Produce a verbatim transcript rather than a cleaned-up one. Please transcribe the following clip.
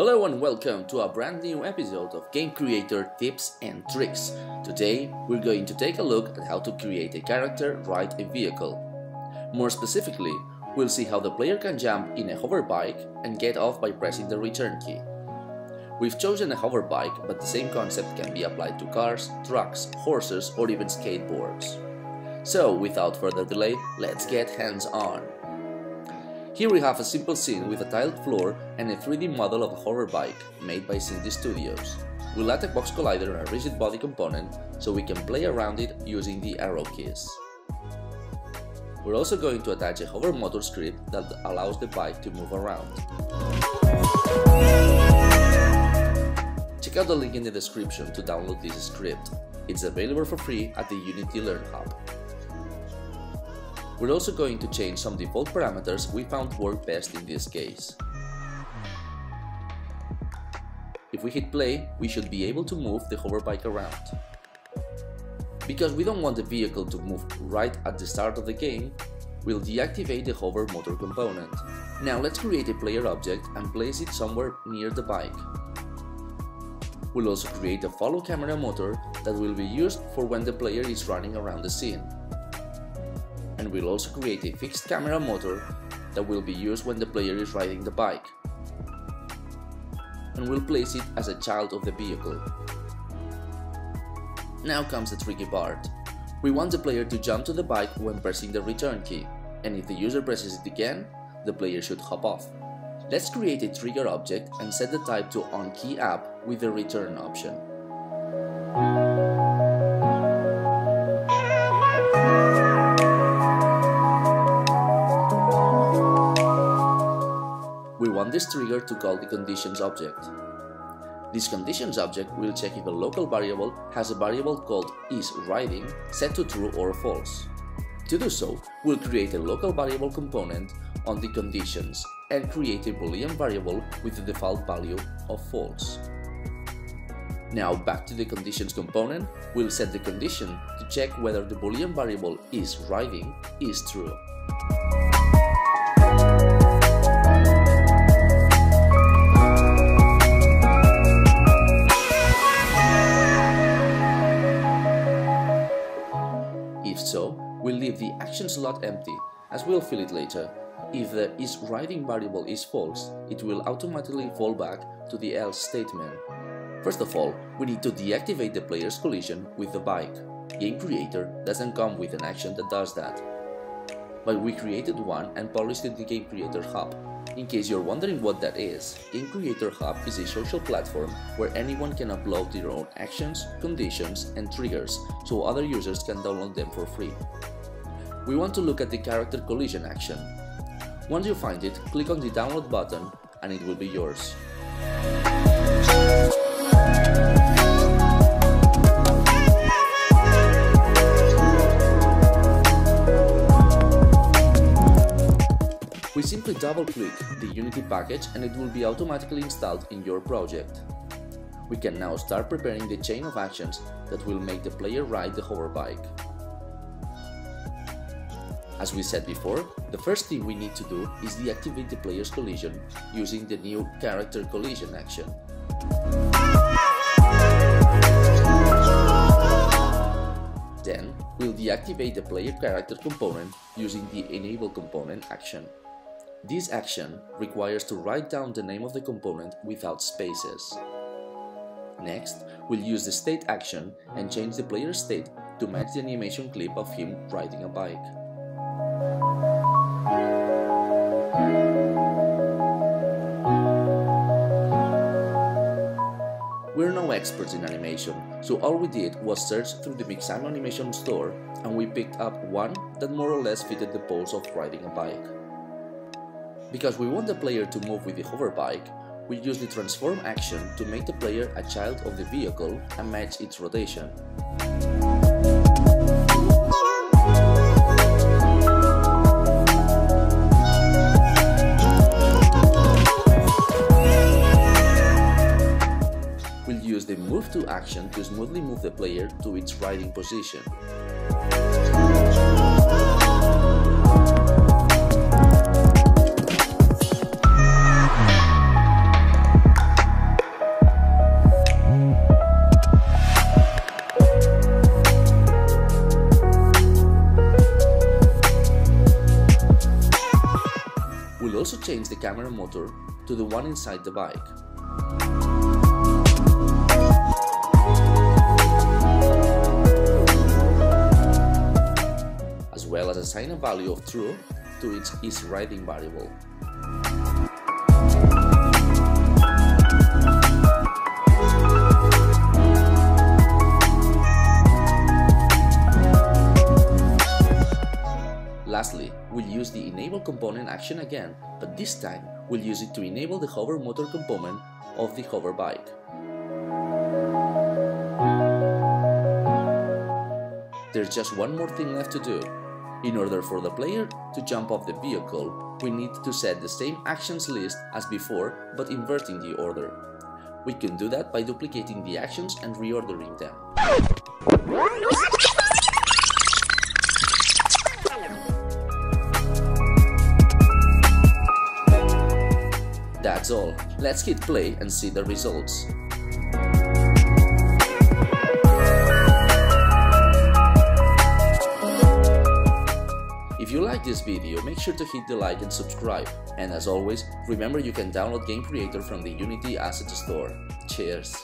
Hello and welcome to a brand new episode of Game Creator Tips and Tricks. Today we're going to take a look at how to create a character, ride a vehicle. More specifically, we'll see how the player can jump in a hoverbike and get off by pressing the return key. We've chosen a hoverbike, but the same concept can be applied to cars, trucks, horses or even skateboards. So without further delay, let's get hands on. Here we have a simple scene with a tiled floor and a three D model of a hoverbike, made by Cindy Studios. We'll add a box collider and a rigid body component, so we can play around it using the arrow keys. We're also going to attach a hover motor script that allows the bike to move around. Check out the link in the description to download this script. It's available for free at the Unity Learn Hub. We're also going to change some default parameters we found work best in this case. If we hit play, we should be able to move the hoverbike around. Because we don't want the vehicle to move right at the start of the game, we'll deactivate the hover motor component. Now let's create a player object and place it somewhere near the bike. We'll also create a follow camera motor that will be used for when the player is running around the scene. And we'll also create a fixed camera motor that will be used when the player is riding the bike. And we'll place it as a child of the vehicle. Now comes the tricky part. We want the player to jump to the bike when pressing the return key, and if the user presses it again, the player should hop off. Let's create a trigger object and set the type to onKeyApp with the return option. We want this trigger to call the conditions object. This conditions object will check if a local variable has a variable called isRiding set to true or false. To do so, we'll create a local variable component on the conditions and create a Boolean variable with the default value of false. Now back to the conditions component, we'll set the condition to check whether the Boolean variable isRiding is true. We'll leave the action slot empty, as we'll fill it later. If the isRiding variable is false, it will automatically fall back to the else statement. First of all, we need to deactivate the player's collision with the bike. Game Creator doesn't come with an action that does that, but we created one and published it in Game Creator Hub. In case you're wondering what that is, Game Creator Hub is a social platform where anyone can upload their own actions, conditions, and triggers, so other users can download them for free. We want to look at the character collision action. Once you find it, click on the download button and it will be yours. We simply double-click the Unity package and it will be automatically installed in your project. We can now start preparing the chain of actions that will make the player ride the hoverbike. As we said before, the first thing we need to do is deactivate the player's collision using the new character collision action. Then, we'll deactivate the player character component using the enable component action. This action requires to write down the name of the component without spaces. Next, we'll use the state action and change the player's state to match the animation clip of him riding a bike. We're no experts in animation, so all we did was search through the Mixamo animation store and we picked up one that more or less fitted the pose of riding a bike. Because we want the player to move with the hoverbike, we use the transform action to make the player a child of the vehicle and match its rotation. We'll use the move to action to smoothly move the player to its riding position. will also change the camera motor to the one inside the bike. As well as assign a value of true to its easy riding variable. Lastly, we'll use the enable component action again, but this time we'll use it to enable the hover motor component of the hover bike. There's just one more thing left to do. In order for the player to jump off the vehicle, we need to set the same actions list as before, but inverting the order. We can do that by duplicating the actions and reordering them. That's all. Let's hit play and see the results. If you like this video, make sure to hit the like and subscribe. And as always, remember you can download Game Creator from the Unity Asset Store. Cheers!